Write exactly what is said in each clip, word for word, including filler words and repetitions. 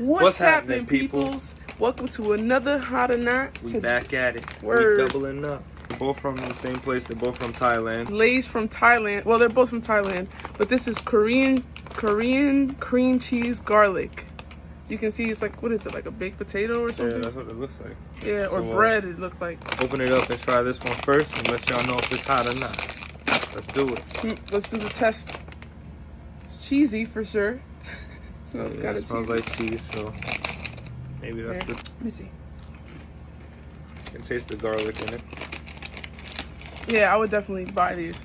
What's, What's happening, peoples? Welcome to another Hot or Not. We back at it. Word. We doubling up. Both from the same place. They're both from Thailand. Lay's from Thailand. Well, they're both from Thailand, but this is Korean Korean cream cheese garlic. So you can see it's like, what is it, like a baked potato or something? Yeah, that's what it looks like. Yeah, so, or bread. Uh, it looked like. Open it up and try this one first, and let y'all know if it's hot or not. Let's do it. Let's do the test. It's cheesy for sure. Smells yeah, it smells cheesy. like cheese, so maybe that's the. Let me see. You can taste the garlic in it. Yeah, I would definitely buy these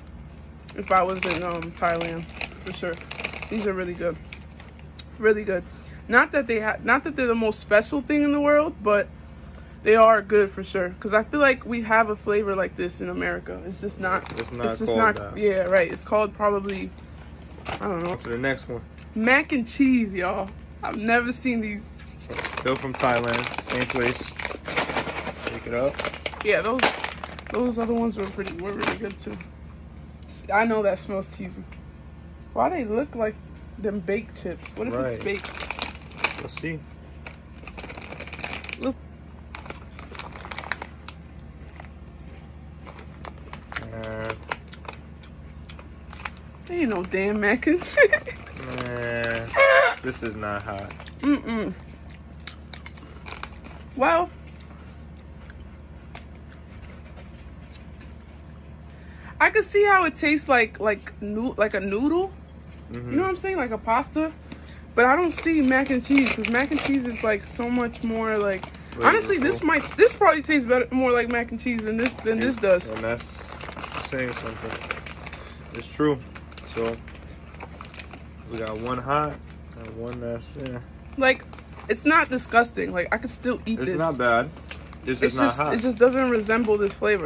if I was in um, Thailand for sure. These are really good, really good. Not that they have, not that they're the most special thing in the world, but they are good for sure. Because I feel like we have a flavor like this in America. It's just not. It's not. It's just called not. That. Yeah, right. It's called probably. I don't know. On to the next one. Mac and cheese, y'all. I've never seen these. Still from Thailand, same place. Take it up. Yeah, those those other ones were pretty were really good too. I know that smells cheesy. Why they look like them baked chips? What if right. it's baked? We'll see. Let's uh, there ain't no damn mac and cheese. Man, this is not hot. Mm-mm. Well, I could see how it tastes like like no, like a noodle. Mm-hmm. You know what I'm saying? Like a pasta. But I don't see mac and cheese, because mac and cheese is like so much more like. Flavorful. Honestly, this might this probably tastes better more like mac and cheese than this than this does. And that's saying something. It's true. So. We got one hot and one that's yeah. Like, it's not disgusting. Like, I could still eat it's this. It's not bad. It's just it's not just, hot. It just doesn't resemble this flavor.